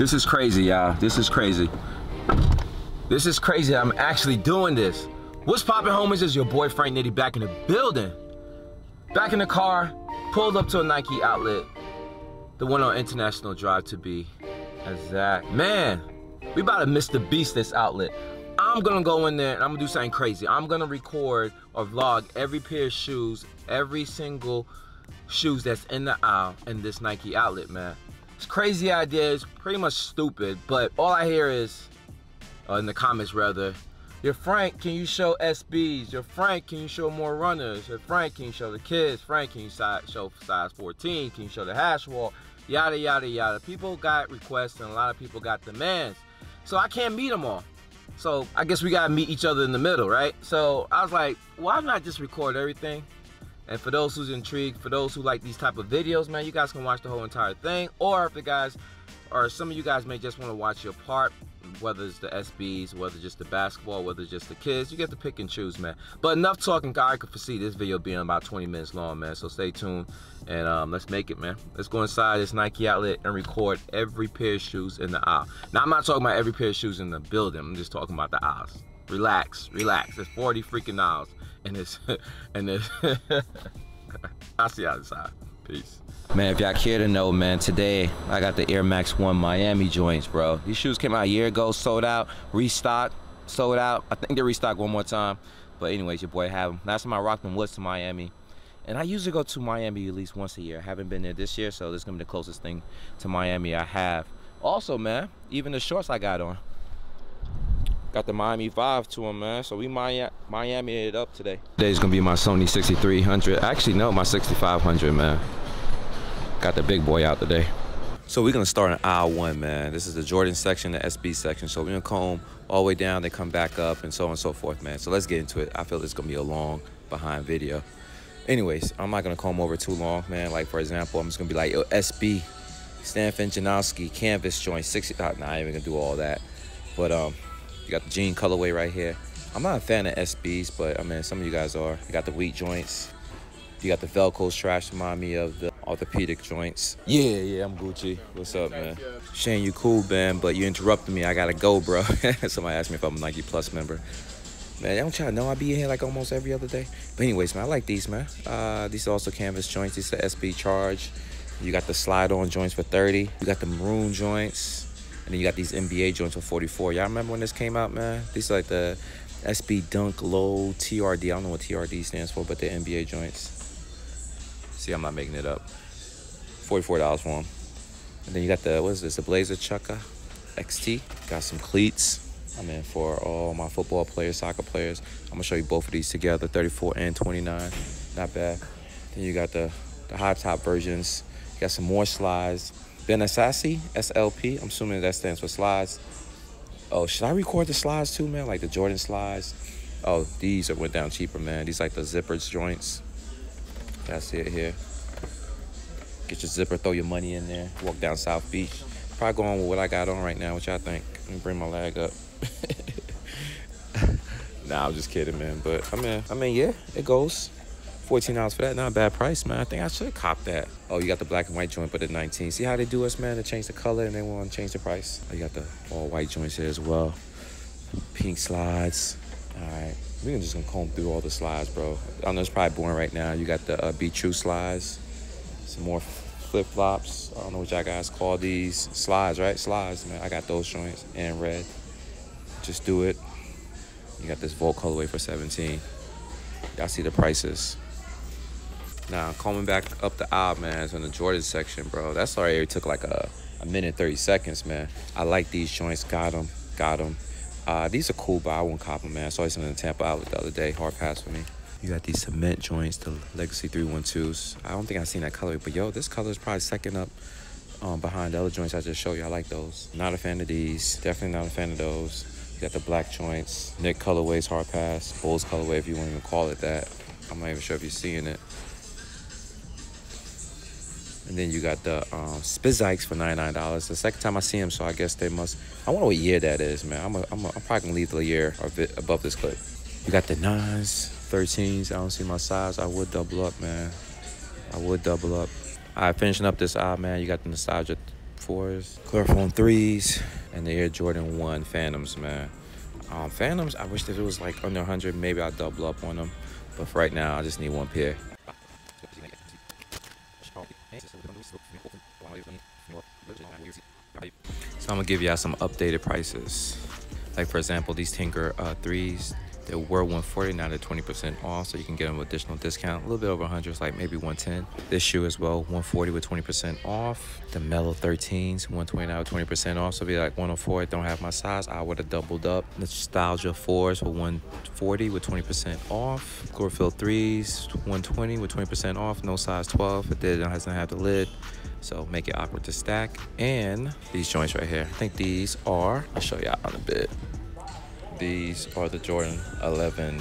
This is crazy, y'all. This is crazy. This is crazy. I'm actually doing this. What's poppin', homies? It's your boy Frank Nitty back in the building. Back in the car, pulled up to a Nike outlet. The one on International Drive to be exact. Man, we about to miss the beast this outlet. I'm gonna go in there and I'm gonna do something crazy. I'm gonna record or vlog every pair of shoes, every single shoes that's in the aisle in this Nike outlet, man. It's crazy idea, it's pretty much stupid, but all I hear is, in the comments rather, "Yo, Frank, can you show SBs? Yo, Frank, can you show more runners? Yo, Frank, can you show the kids? Frank, can you show size 14? Can you show the hash wall?" Yada, yada, yada. People got requests and a lot of people got demands. So I can't meet them all. So I guess we gotta meet each other in the middle, right? So I was like, why not just record everything? And for those who's intrigued, for those who like these type of videos, man, you guys can watch the whole entire thing. Or if the guys, or some of you guys may just wanna watch your part, whether it's the SBs, whether just the basketball, whether just the kids, you get to pick and choose, man. But enough talking, I could foresee this video being about 20 minutes long, man. So stay tuned and let's make it, man. Let's go inside this Nike outlet and record every pair of shoes in the aisle. Now, I'm not talking about every pair of shoes in the building. I'm just talking about the aisles. Relax, relax. There's 40 freaking aisles in this. I'll see you outside. Peace. Man, if y'all care to know, man, today I got the Air Max 1 Miami joints, bro. These shoes came out a year ago, sold out, restocked, sold out. I think they restocked one more time. But anyways, your boy have them. Last time I rocked them was to Miami. And I usually go to Miami at least once a year. I haven't been there this year, so this is going to be the closest thing to Miami I have. Also, man, even the shorts I got on. Got the Miami vibe to him, man. So we Miami it up today. Today's going to be my Sony 6300. Actually, no, my 6500, man. Got the big boy out today. So we're gonna start in aisle one, man. This is the Jordan section, the SB section. So we're gonna comb all the way down, they come back up, and so on and so forth, man. So let's get into it. I feel it's gonna be a long behind video. Anyways, I'm not gonna comb over too long, man. Like, for example, I'm just gonna be like, yo, SB, Stan Finjanowski, canvas joint, 60, nah, I ain't even gonna do all that. But you got the jean colorway right here. I'm not a fan of SBs, but I mean, some of you guys are. You got the wheat joints. You got the Velcro straps, remind me of the orthopedic joints. Yeah, yeah, I'm Gucci. What's up, man? Shane, you cool, man, but you interrupted me. I gotta go, bro. Somebody asked me if I'm a Nike Plus member. Man, don't y'all know I be in here like almost every other day? But anyways, man, I like these, man. These are also canvas joints. These are SB Charge. You got the slide-on joints for 30. You got the maroon joints. And then you got these NBA joints for 44. Y'all remember when this came out, man? These are like the SB Dunk Low TRD. I don't know what TRD stands for, but they're NBA joints. See, I'm not making it up. $44 for them. And then you got the, what is this, the Blazer Chukka XT. Got some cleats. I mean, for all my football players, soccer players. I'm gonna show you both of these together, 34 and 29. Not bad. Then you got the high top versions. You got some more slides. Ben Assassi, SLP. I'm assuming that stands for slides. Oh, should I record the slides too, man? Like the Jordan slides. Oh, these went down cheaper, man. These like the zippers joints. That's it here. Get your zipper, throw your money in there. Walk down South Beach. Probably going with what I got on right now, which I think. Let me bring my lag up. Nah, I'm just kidding, man. But I mean, yeah, it goes. $14 for that, not a bad price, man. I think I should cop that. Oh, you got the black and white joint, but the 19. See how they do us, man? They change the color and they want to change the price. Oh, you got the all white joints here as well. Pink slides. All right. We're just gonna comb through all the slides, bro. I know it's probably boring right now. You got the Be True slides, some more flip-flops. I don't know what y'all guys call these. Slides, right? Slides, man. I got those joints in red. Just do it. You got this Volt colorway for 17. Y'all see the prices. Now, combing back up the aisle, man, is in the Jordan section, bro. That's already took like a minute, 30 seconds, man. I like these joints. Got them, got them. These are cool, but I won't cop them, man. I saw these in the Tampa outlet the other day. Hard pass for me. You got these cement joints, the Legacy 312s. I don't think I've seen that color, but yo, this color is probably second up behind the other joints I just showed you. I like those. Not a fan of these. Definitely not a fan of those. You got the black joints. Nick colorways, hard pass. Bulls colorway, if you want to call it that. I'm not even sure if you're seeing it. And then you got the Spizikes for $99. The second time I see them, so I guess they must. I wonder what year that is, man. I'm probably gonna leave the year or a bit above this clip. You got the 9s, 13s. I don't see my size. I would double up, man. I would double up. All right, finishing up this eye, man. You got the Nostalgia 4s, Chloroform 3s, and the Air Jordan 1 Phantoms, man. Phantoms, I wish that it was like under 100. Maybe I'll double up on them. But for right now, I just need one pair. So I'm going to give y'all some updated prices. Like, for example, these Tinker 3s. They were $140, now they're 20% off, so you can get them with additional discount. A little bit over 100, it's like maybe 110. This shoe as well, $140 with 20% off. The Mellow 13s, $129 with 20% off, so be like 104. Don't have my size, I would have doubled up. Nostalgia 4s for $140 with 20% off. Chlorophyll 3s, $120 with 20% off. No size 12, it doesn't have the lid, so make it awkward to stack. And these joints right here, I think these are, I'll show y'all in a bit. These are the Jordan 11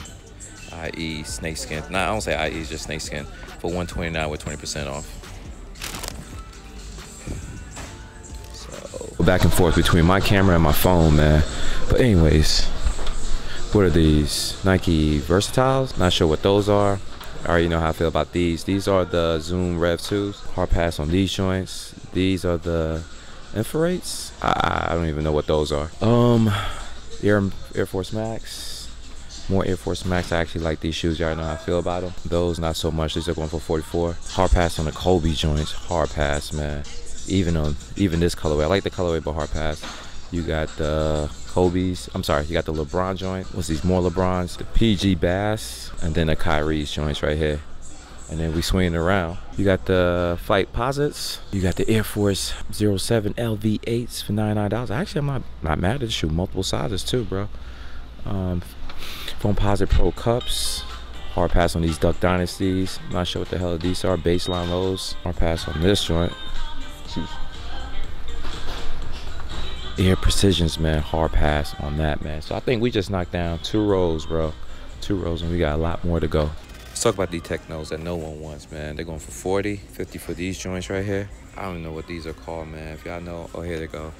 IE snakeskin. Nah, I don't say IE, it's just snakeskin for $129 with 20% off. So back and forth between my camera and my phone, man. But anyways, what are these? Nike Versatiles? Not sure what those are. I already know how I feel about these. These are the Zoom Rev 2s. Hard pass on these joints. These are the Infrareds. I don't even know what those are. Air Force Max, more Air Force Max. I actually like these shoes. Y'all know how I feel about them. Those, not so much. These are going for $44. Hard pass on the Kobe joints. Hard pass, man. Even this colorway. I like the colorway, but hard pass. You got the Kobe's. I'm sorry, you got the LeBron joint. What's these? More LeBron's. The PG Bass, and then the Kyrie's joints right here. And then we swing around. You got the Flight Posits. You got the Air Force 07 LV8s for $99. Actually, I'm not mad at the shoe. Multiple sizes too, bro. Foam Posit Pro Cups. Hard pass on these Duck Dynasties. Not sure what the hell these are. Baseline lows. Hard pass on this joint. Air Precisions, man. Hard pass on that, man. So I think we just knocked down two rows, bro. Two rows, and we got a lot more to go. Let's talk about the Technos that no one wants, man. They're going for 40, 50 for these joints right here. I don't even know what these are called, man. If y'all know, oh, here they go.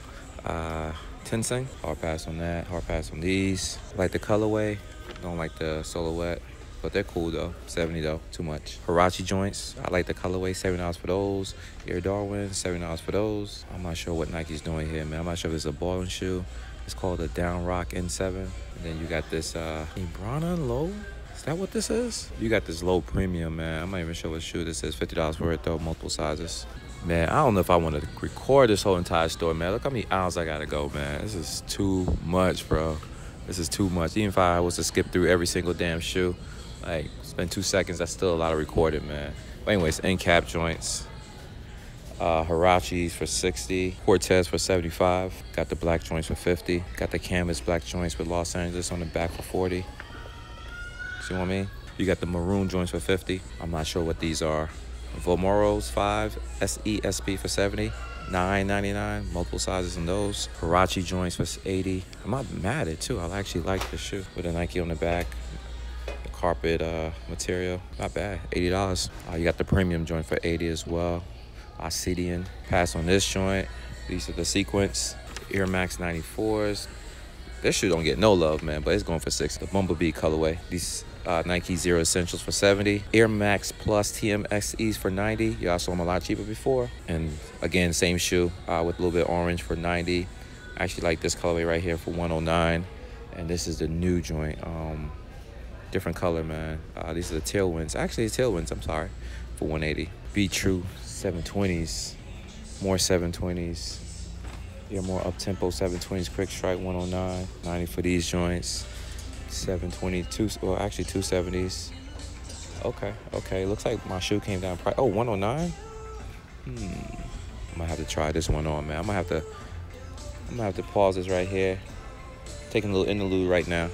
Tensing, hard pass on that, hard pass on these. Like the colorway, don't like the silhouette, but they're cool though. 70 though, too much. Huarache joints, I like the colorway, $70 for those. Air Darwin, $70 for those. I'm not sure what Nike's doing here, man. I'm not sure if it's a balling shoe. It's called a Down Rock N7. And then you got this Imbrana Low. Is that what this is? You got this Low Premium, man. I'm not even sure what shoe this is. $50 for it, though. Multiple sizes. Man, I don't know if I want to record this whole entire store, man. Look how many hours I got to go, man. This is too much, bro. This is too much. Even if I was to skip through every single damn shoe, like, spend 2 seconds, that's still a lot of recording, man. But anyways, end cap joints. Huaraches for $60, Cortez for $75. Got the black joints for $50. Got the canvas black joints with Los Angeles on the back for $40. You know what I mean? You got the maroon joints for $50. I'm not sure what these are. Vomoro's 5, SESP for $70, $9.99, multiple sizes in those. Huarache joints for $80. I'm not mad at it too. I actually like this shoe with a Nike on the back. The carpet material, not bad, $80. You got the premium joint for $80 as well. Obsidian, pass on this joint. These are the sequence, Air Max 94s. This shoe don't get no love, man, but it's going for $6. The Bumblebee colorway. These Nike Zero Essentials for $70. Air Max Plus TMXEs for $90. Y'all saw them a lot cheaper before. And again, same shoe with a little bit of orange for $90. I actually like this colorway right here for $109. And this is the new joint. Different color, man. These are the Tailwinds. Actually, it's Tailwinds, I'm sorry, for $180. Be True 720s. More 720s. You're more up-tempo 720s, Quick Strike 109, 90 for these joints, 722, well, actually 270s. Okay, okay, looks like my shoe came down price. Oh, 109? I might have to try this one on, man. I'm gonna have to pause this right here. Taking a little interlude right now.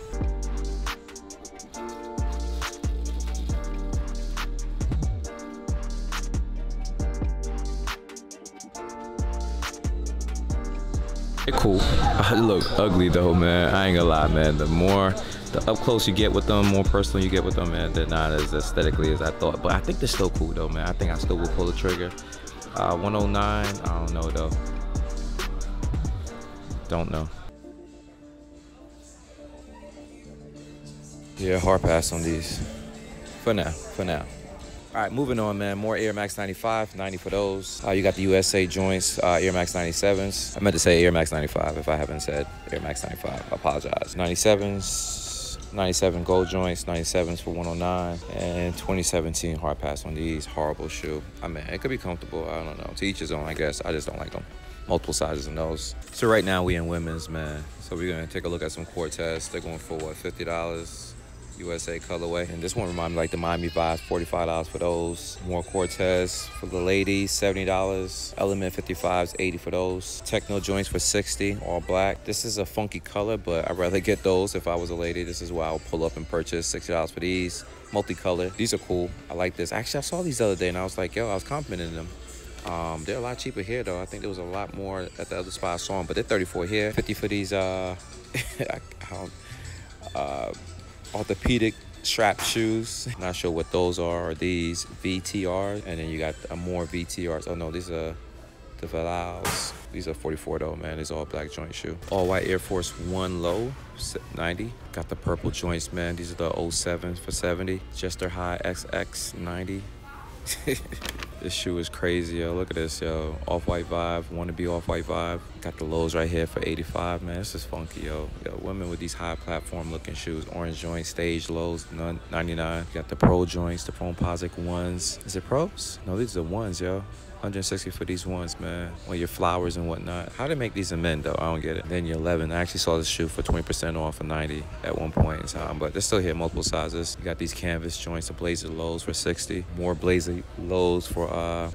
Cool. I look ugly though, man. I ain't gonna lie, man. The up close you get with them, more personal you get with them, man, they're not as aesthetically as I thought. But I think they're still cool though, man. I think I still will pull the trigger. 109, I don't know though. Don't know. Yeah, hard pass on these. For now, for now. All right, moving on, man. More Air Max 95, 90 for those. You got the USA joints, Air Max 97s. I meant to say Air Max 95. If I haven't said Air Max 95, I apologize. 97s, 97 gold joints, 97s for 109, and 2017 hard pass on these. Horrible shoe. I mean, it could be comfortable. I don't know. To each his own, I guess. I just don't like them. Multiple sizes in those. So right now we in women's, man. So we're gonna take a look at some Cortez. They're going for what, $50? USA colorway, and this one reminds me like the Miami Vice, $45 for those. More Cortez for the ladies, $70. Element 55s, $80 for those. Techno joints for $60, all black. This is a funky color, but I'd rather get those if I was a lady. This is why I would pull up and purchase. $60 for these. Multicolor. These are cool. I like this. Actually, I saw these the other day and I was like, yo, I was complimenting them. They're a lot cheaper here though. I think there was a lot more at the other spot I saw them, but they're $34 here. $50 for these orthopedic strap shoes. Not sure what those are, or these VTRs. And then you got more VTRs. Oh no, these are the Velals. These are $44 though, man. It's all black joint shoe. All white Air Force One low, 90. Got the purple joints, man. These are the 07s for 70. Jester High XX, 90. This shoe is crazy, yo. Look at this, yo. Off-white vibe, wanna be off-white vibe. Got the lows right here for 85, man. This is funky, yo. Yo, women with these high platform looking shoes. Orange joints, stage lows, 99. Got the pro joints, the Foamposic ones. Is it pros? No, these are ones, yo. 160 for these ones, man. Or your flowers and whatnot. How they make these in men though? I don't get it. Then your 11. I actually saw this shoe for 20% off for 90 at one point in time, but they're still here, multiple sizes. You got these canvas joints, the Blazer lows for 60. More Blazer lows for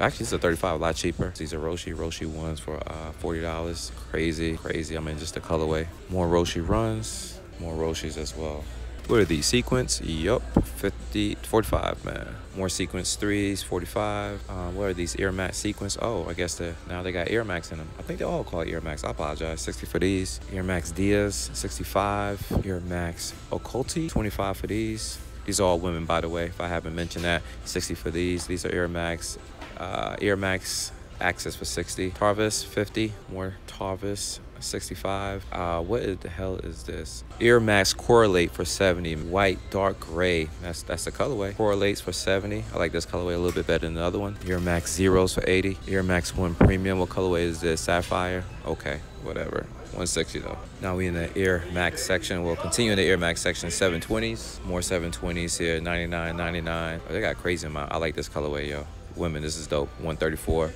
actually it's a 35, a lot cheaper. These are Roshi ones for $40. Crazy. I mean, just the colorway. More Roshi runs, more Roshis as well. What are these, sequins? Yup, 45, man. More sequins 3s, 45. What are these, Air Max sequins? Oh, I guess now they got Air Max in them. I think they all call it Air Max. I apologize. 60 for these. Air Max Diaz, 65. Air Max Oculti, 25 for these. These are all women, by the way, if I haven't mentioned that. 60 for these. These are Air Max, Access for 60. Tarvis, 50. More Tarvis, 65. What the hell is this? Air Max Correlate for 70. White, dark gray. That's the colorway. Correlates for 70. I like this colorway a little bit better than the other one. Air Max Zeros for 80. Air Max 1 Premium. What colorway is this? Sapphire? Okay, whatever. 160 though. Now we in the Air Max section. We'll continue in the Air Max section. 720s. More 720s here. 99, 99. Oh, they got crazy amount. I like this colorway, yo. Women, this is dope. 134.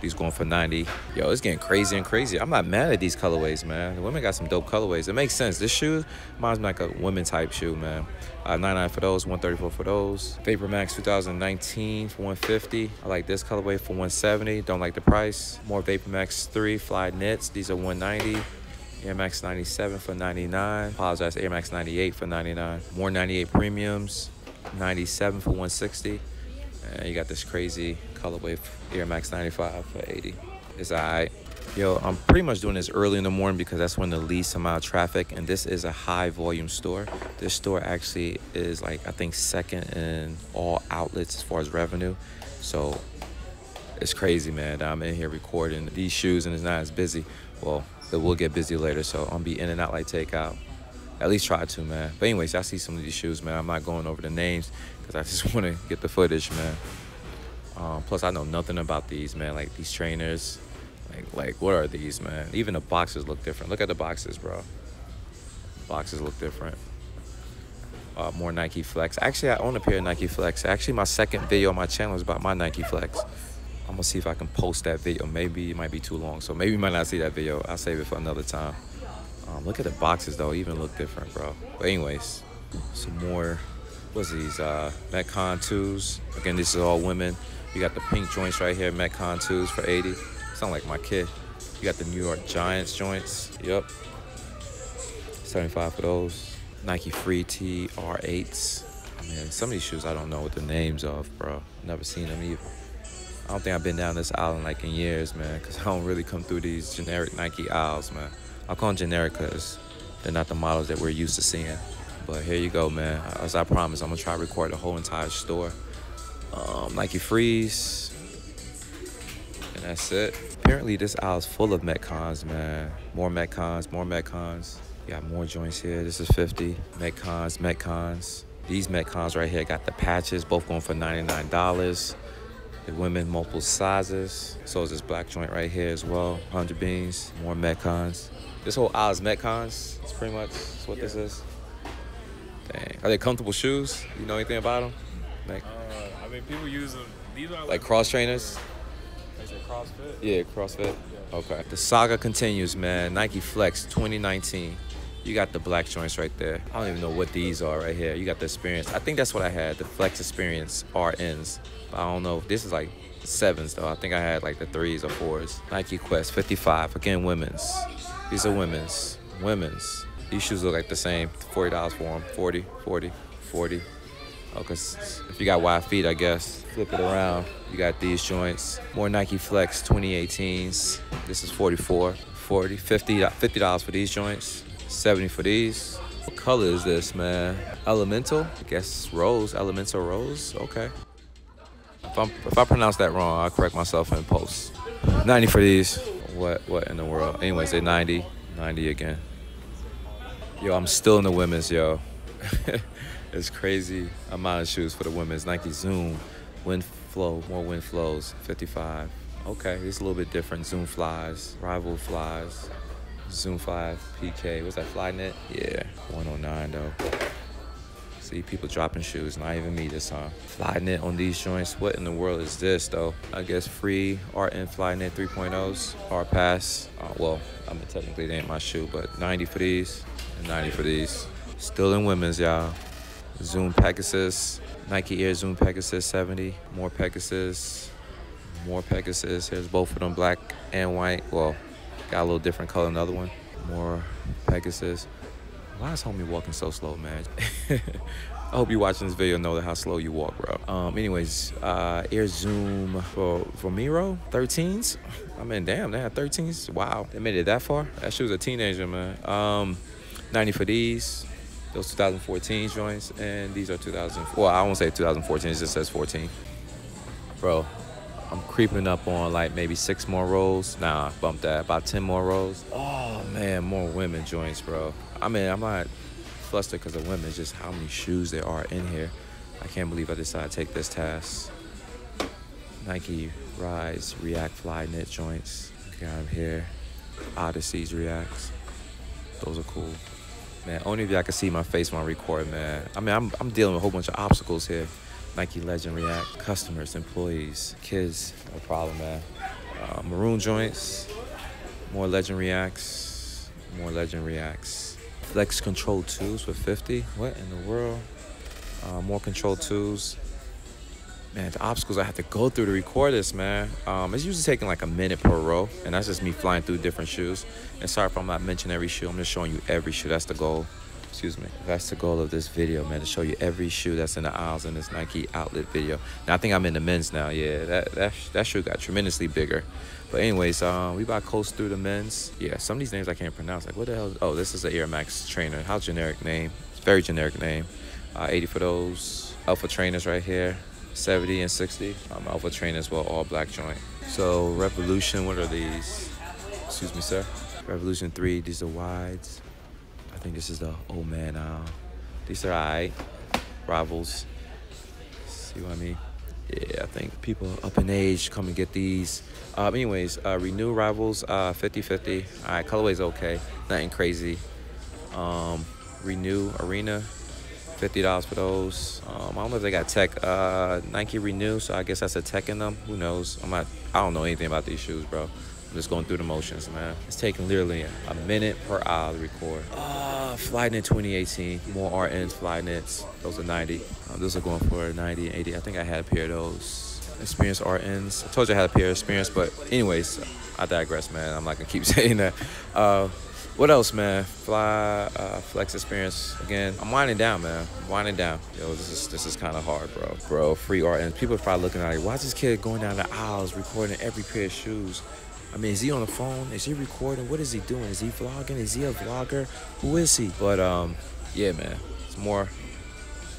These going for 90. Yo, it's getting crazy and crazy. I'm not mad at these colorways, man. The women got some dope colorways. It makes sense. This shoe reminds me like a women type shoe, man. 99 for those, 134 for those. Vapor Max 2019 for 150. I like this colorway for 170. Don't like the price. More Vapor Max 3 Fly Knits. These are 190. Air Max 97 for 99. Apologize, Air Max 98 for 99. More 98 premiums. 97 for 160. And you got this crazy colorway Air Max 95 for 80. It's all right. Yo, I'm pretty much doing this early in the morning because that's when the least amount of traffic, and this is a high volume store. This store actually is like, I think, second in all outlets as far as revenue. So it's crazy, man, that I'm in here recording these shoes and it's not as busy. Well, it will get busy later, so I'm gonna be in and out like takeout. At least try to, man. But anyways, I see some of these shoes, man. I'm not going over the names because I just want to get the footage, man. Plus, I know nothing about these, man. Like, these trainers. Like what are these, man? Even the boxes look different. Look at the boxes, bro. Boxes look different. More Nike Flex. Actually, I own a pair of Nike Flex. Actually, my second video on my channel is about my Nike Flex. I'm going to see if I can post that video. Maybe it might be too long, so maybe you might not see that video. I'll save it for another time. Look at the boxes though, even look different, bro. But anyways, some more, what's these, Metcon 2s. Again, this is all women. You got the pink joints right here, Metcon 2s for 80. Sound like my kid. You got the New York Giants joints, yep. 75 for those. Nike Free TR8s. I mean, some of these shoes I don't know what the names of, bro. Never seen them either. I don't think I've been down this island like in years, man, because I don't really come through these generic Nike aisles, man. I call them generic because they're not the models that we're used to seeing. But here you go, man. As I promised, I'm going to try to record the whole entire store. Nike Freeze. And that's it. Apparently, this aisle is full of Metcons, man. More Metcons, more Metcons. You got more joints here. This is 50. Metcons, Metcons. These Metcons right here got the patches, both going for $99. The women, multiple sizes. So is this black joint right here as well. 100 beans, more Metcons. This whole aisle is Metcons. It's pretty much that's what this is. Dang. Are they comfortable shoes? You know anything about them? Like, I mean, people use them. These are like cross trainers. Is it CrossFit? Yeah, CrossFit. Yeah. Okay. The saga continues, man. Nike Flex 2019. You got the black joints right there. I don't even know what these are right here. You got the Experience. I think that's what I had, the Flex Experience RNs. But I don't know. This is like 7s, though. I think I had like the 3s or 4s. Nike Quest 55. Again, women's. These are women's. Women's. These shoes look like the same. $40 for them. 40, 40, 40. Oh, 'cause if you got wide feet, I guess. Flip it around. You got these joints. More Nike Flex 2018s. This is 44, 40, 50, $50 for these joints. 70 for these. What color is this, man? Elemental? I guess rose, elemental rose, okay. If I pronounce that wrong, I'll correct myself in post. 90 for these. What in the world? Anyways, they're 90, 90 again. Yo, I'm still in the women's, yo. It's crazy amount of shoes for the women's. Nike Zoom, Wind Flow, more Wind Flows, 55. Okay, it's a little bit different. Zoom Flies, Rival Flies. Zoom 5, PK, what's that, Flynet? Yeah, 109 though. See, people dropping shoes, not even me this time. Flynet on these joints, what in the world is this though? I guess free RN Flynet 3.0s, hard pass. Well, I mean, technically they ain't my shoe, but 90 for these and 90 for these. Still in women's, y'all. Zoom Pegasus, Nike Air Zoom Pegasus 70, more Pegasus, more Pegasus. Here's both of them, black and white. Well, got a little different color, another one. More Pegasus. Why is homie walking so slow, man? I hope you watching this video know how slow you walk, bro. Anyways, Air Zoom for Miro, 13s. I mean, damn, they had 13s. Wow, they made it that far? That shoe was a teenager, man. 90 for these. Those 2014 joints, and these are 2004. Well, I won't say 2014, it just says 14. Bro. I'm creeping up on like maybe 6 more rows. Nah, bump that, about 10 more rows. Oh man, more women joints, bro. I mean, I'm not flustered because of women, just how many shoes there are in here. I can't believe I decided to take this task. Nike Rise, React, Fly Knit joints. Got them here. Odyssey's Reacts. Those are cool. Man, only if y'all can see my face when I record, man. I mean, I'm dealing with a whole bunch of obstacles here. Nike Legend React, customers, employees, kids, no problem, man. Maroon joints, more Legend Reacts, more Legend Reacts. Flex Control 2s for 50, what in the world? More Control 2s. Man, the obstacles I have to go through to record this, man. It's usually taking like a minute per row, and that's just me flying through different shoes. And sorry if I'm not mentioning every shoe, I'm just showing you every shoe, that's the goal. Excuse me. That's the goal of this video, man, to show you every shoe that's in the aisles in this Nike outlet video. Now, I think I'm in the men's now. Yeah, that shoe got tremendously bigger. But anyways, we about to coast through the men's. Yeah, some of these names I can't pronounce. Like, what the hell? Oh, this is the Air Max trainer. How generic name. It's a very generic name. 80 for those. Alpha trainers right here. 70 and 60. Alpha trainers, well, all black joint. So, Revolution, what are these? Excuse me, sir. Revolution 3, these are wides. I think this is the old man aisle. These are all right. Rivals. See what I mean? Yeah, I think people up in age come and get these. Anyways, Renew Rivals, 50/50. All right, colorway's okay. Nothing crazy. Renew Arena, $50 for those. I don't know if they got tech. Nike Renew, so I guess that's a tech in them. Who knows? I don't know anything about these shoes, bro. I'm just going through the motions, man. It's taking literally a minute per aisle to record. Flynet 2018, more RNs, Flynets. Those are 90. Those are going for 90 and 80. I think I had a pair of those. Experience RNs. I told you I had a pair of Experience, but anyways, I digress, man. I'm not gonna keep saying that. What else, man? Flex Experience again. I'm winding down, man. I'm winding down. Yo, this is kind of hard, bro. Bro, free RNs. People are probably looking at it. Why is this kid going down the aisles recording every pair of shoes? I mean, is he on the phone? Is he recording? What is he doing? Is he vlogging? Is he a vlogger? Who is he? But, yeah, man. It's more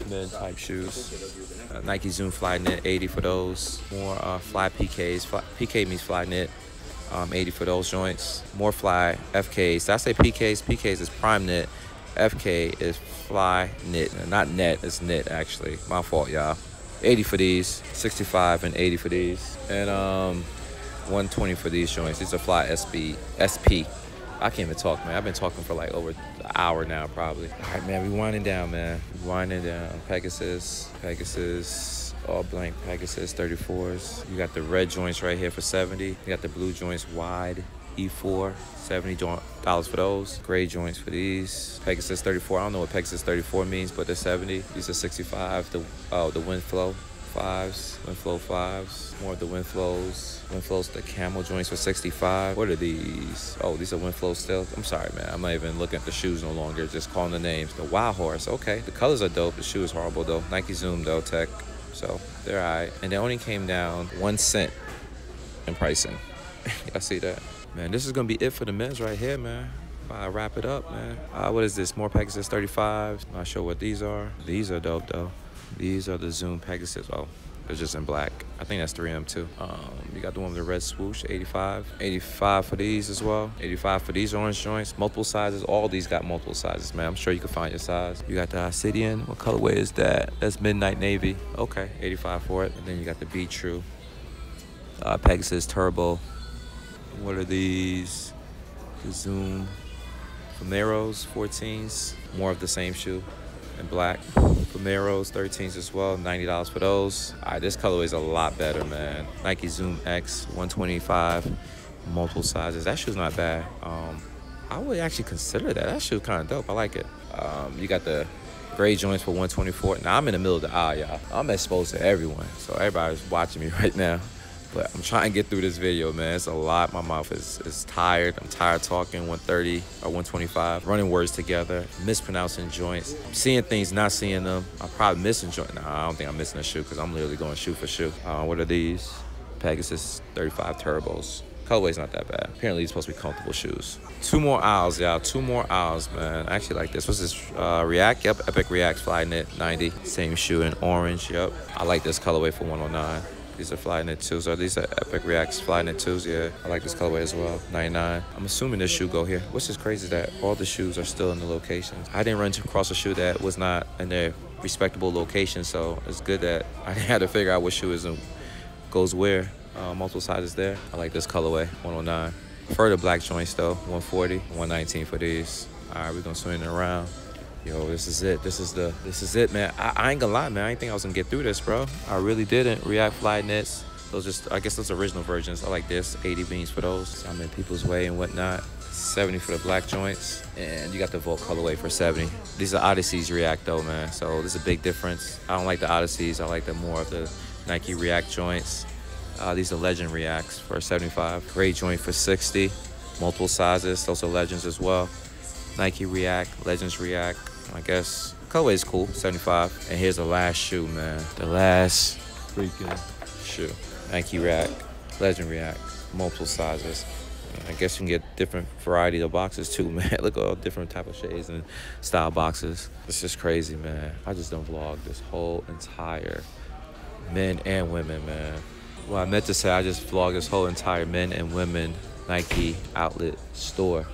men-type shoes. Nike Zoom Flynet, 80 for those. More Fly PKs. PK means Flynet, 80 for those joints. More Fly FKs. Did I say PKs? PKs is PrimeNet, FK is fly knit. Not net, it's knit actually. My fault, y'all. 80 for these, 65 and 80 for these, and 120 for these joints. These are fly SP. I can't even talk, man. I've been talking for like over an hour now, probably. All right, man, we winding down, man. Winding down. Pegasus. All blank Pegasus 34s. You got the red joints right here for 70. You got the blue joints wide E4, $70 for those. Gray joints for these. Pegasus 34. I don't know what Pegasus 34 means, but they're 70. These are 65. The Windflow 5s. Windflow 5s. More of the Windflows. The camel joints for 65. What are these? Oh, these are Windflows still. I'm sorry, man. I'm not even looking at the shoes no longer. Just calling the names. The Wild Horse. Okay. The colors are dope. The shoe is horrible though. Nike Zoom though, tech. So they're all right. And they only came down 1 cent in pricing. Y'all see that? Man, this is going to be it for the men's right here, man. I wrap it up, man. What is this? More Pegasus 35s. Not sure what these are. These are dope, though. These are the Zoom Pegasus. Oh, they're just in black. I think that's 3M, too. You got the one with the red swoosh, 85. 85 for these as well. 85 for these orange joints. Multiple sizes. All these got multiple sizes, man. I'm sure you can find your size. You got the Obsidian. What colorway is that? That's Midnight Navy. Okay, 85 for it. And then you got the Be True. Pegasus Turbo. What are these? The Zoom Fumeros 14s. More of the same shoe in black. Fumeros 13s as well, $90 for those. All right, this colorway is a lot better, man. Nike Zoom X 125, multiple sizes. That shoe's not bad. I would actually consider that. That shoe's kind of dope. I like it. You got the gray joints for 124. Now I'm in the middle of the aisle, y'all. I'm exposed to everyone, so everybody's watching me right now. But I'm trying to get through this video, man. It's a lot. My mouth is tired. I'm tired talking 130 or 125. Running words together. Mispronouncing joints. I'm seeing things, not seeing them. I'm probably missing joints. Nah, I don't think I'm missing a shoe because I'm literally going shoe for shoe. What are these? Pegasus 35 Turbos. Colorway's not that bad. Apparently, these are supposed to be comfortable shoes. 2 more aisles, y'all. 2 more aisles, man. I actually like this. What's this? React? Yep. Epic Reacts Fly Knit 90. Same shoe in orange. Yep. I like this colorway for 109. These are Fly Knit 2s, or these are Epic Reacts Fly Knit 2s, yeah. I like this colorway as well, 99. I'm assuming this shoe go here. What's just crazy that all the shoes are still in the locations. I didn't run across a shoe that was not in their respectable location, so it's good that I had to figure out what shoe is and goes where. Multiple sizes there. I like this colorway, 109. Further black joints though, 140, 119 for these. All right, we're gonna swing it around. Yo, this is it. This is it, man. I ain't gonna lie, man. I didn't think I was gonna get through this, bro. I really didn't. React Fly Knits. Those just, I guess those original versions. I like this. 80 beans for those. I'm in people's way and whatnot. 70 for the black joints. And you got the Volt colorway for 70. These are Odyssey's React though, man. So this is a big difference. I don't like the Odysseys. I like the more of the Nike React joints. These are Legend Reacts for 75. Gray joint for 60. Multiple sizes. Those are Legends as well. Nike React, Legends React. I guess colorway is cool, 75. And here's the last shoe, man. The last freaking shoe. Nike React, Legend React, multiple sizes. I guess you can get different variety of boxes too, man. Look at all different type of shades and style boxes. It's just crazy, man. I just done vlogged this whole entire men and women, man. Well, I meant to say I just vlogged this whole entire men and women Nike outlet store.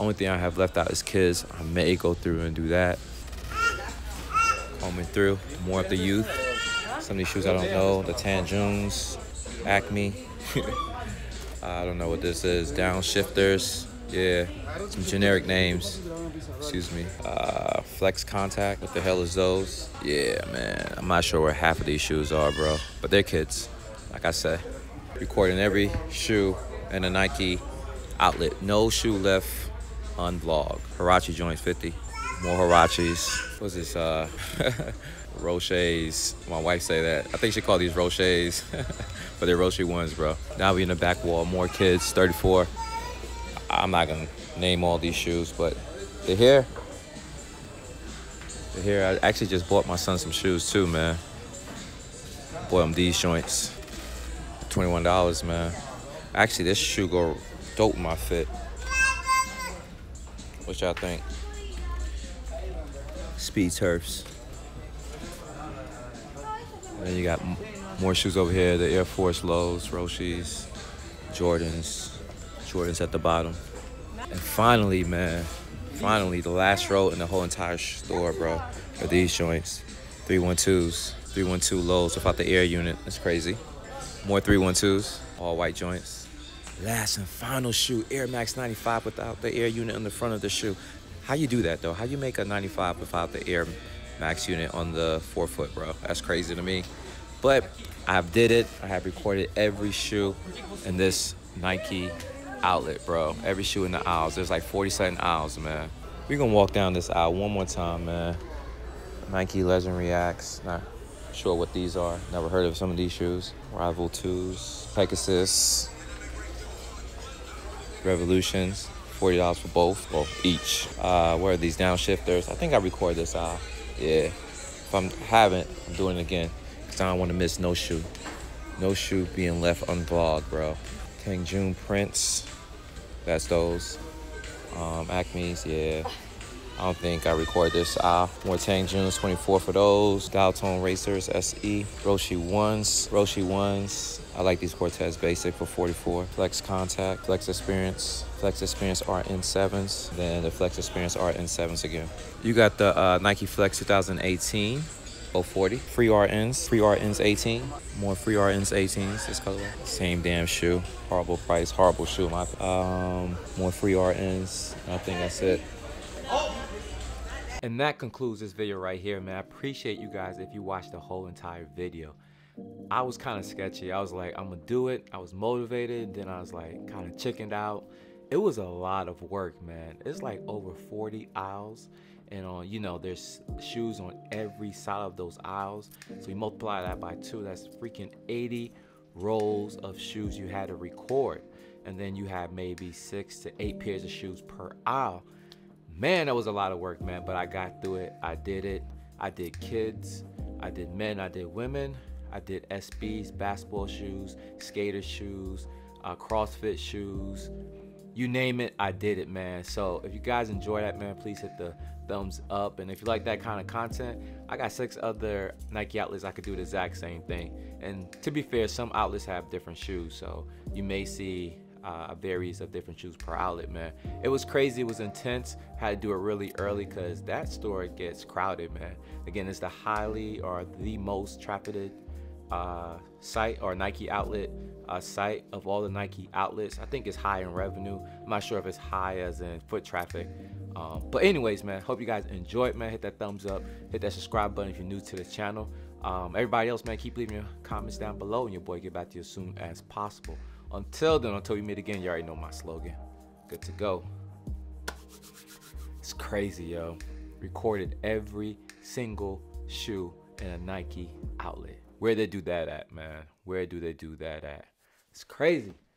Only thing I have left out is kids. I may go through and do that. Coming through more of the youth. Some of these shoes I don't know. The Tanjunes, Acme. I don't know what this is. Downshifters. Yeah, some generic names. Excuse me. Flex Contact. What the hell is those? Yeah, man. I'm not sure where half of these shoes are, bro. But they're kids. Like I said, recording every shoe in a Nike outlet. No shoe left unvlog. Huarache joints 50. More Huaraches. What's this? Roches. My wife say that. I think she called these Roches. But they're Roche ones, bro. Now we in the back wall. More kids. 34. I'm not gonna name all these shoes, but they're here. They're here. I actually just bought my son some shoes too, man. Bought him these joints. $21, man. Actually, this shoe go dope in my fit. What y'all think? Speed Turfs. And then you got more shoes over here. The Air Force Lows, Roches, Jordans. Jordans at the bottom. And finally, man, Finally, the last row in the whole entire store, bro, are these joints. 312s. 312 lows without the air unit. That's crazy. More 312s. All white joints. Last and final shoe, Air Max 95 without the air unit on the front of the shoe. How you do that, though? How you make a 95 without the Air Max unit on the forefoot, bro? That's crazy to me. But I did it. I have recorded every shoe in this Nike outlet, bro. Every shoe in the aisles. There's like 47 aisles, man. We're going to walk down this aisle one more time, man. Nike Legend Reacts. Not sure what these are. Never heard of some of these shoes. Rival 2s. Pegasus. Revolutions. $40 for both, well, each. Where are these downshifters? I think I recorded this aisle. Yeah. If I haven't, I'm doing it again. Because I don't want to miss no shoe. No shoe being left unvlogged, bro. Kang June prints. That's those. Acme's, yeah. I don't think I recorded this aisle. More Tang Junes, 24 for those. Dial Tone Racers, SE. Roshi 1s. I like these Cortez Basic for 44. Flex Contact, Flex Experience RN7s. Then the Flex Experience RN7s again. You got the Nike Flex 2018, 040. Free RNs 18. More Free RNs 18s, this colorway. Same damn shoe, horrible price, horrible shoe. More Free RNs, I think that's it. And that concludes this video right here, man. I appreciate you guys if you watched the whole entire video. I was kind of sketchy. I was like, I'm going to do it. I was motivated. Then I was like kind of chickened out. It was a lot of work, man. It's like over 40 aisles. And on, you know, there's shoes on every side of those aisles. So you multiply that by 2. That's freaking 80 rolls of shoes you had to record. And then you have maybe 6 to 8 pairs of shoes per aisle. Man, that was a lot of work, man, but I got through it. I did it. I did kids. I did men. I did women. I did SBs, basketball shoes, skater shoes, CrossFit shoes. You name it, I did it, man. So if you guys enjoy that, man, please hit the thumbs up. And if you like that kind of content, I got 6 other Nike outlets I could do the exact same thing. And to be fair, some outlets have different shoes, so you may see varies of different shoes per outlet, man. It was crazy. It was intense. Had to do it really early because that store gets crowded, man. Again, it's the highly or the most trafficked site or Nike outlet site of all the Nike outlets. I think it's high in revenue. I'm not sure if it's high as in foot traffic. But anyways, man, hope you guys enjoyed, man. Hit that thumbs up. Hit that subscribe button if you're new to the channel. Everybody else, man, keep leaving your comments down below and your boy get back to you as soon as possible. Until then, until we meet again, you already know my slogan. Good to go. It's crazy, yo. Recorded every single shoe in a Nike outlet. Where they do that at, man? Where do they do that at? It's crazy.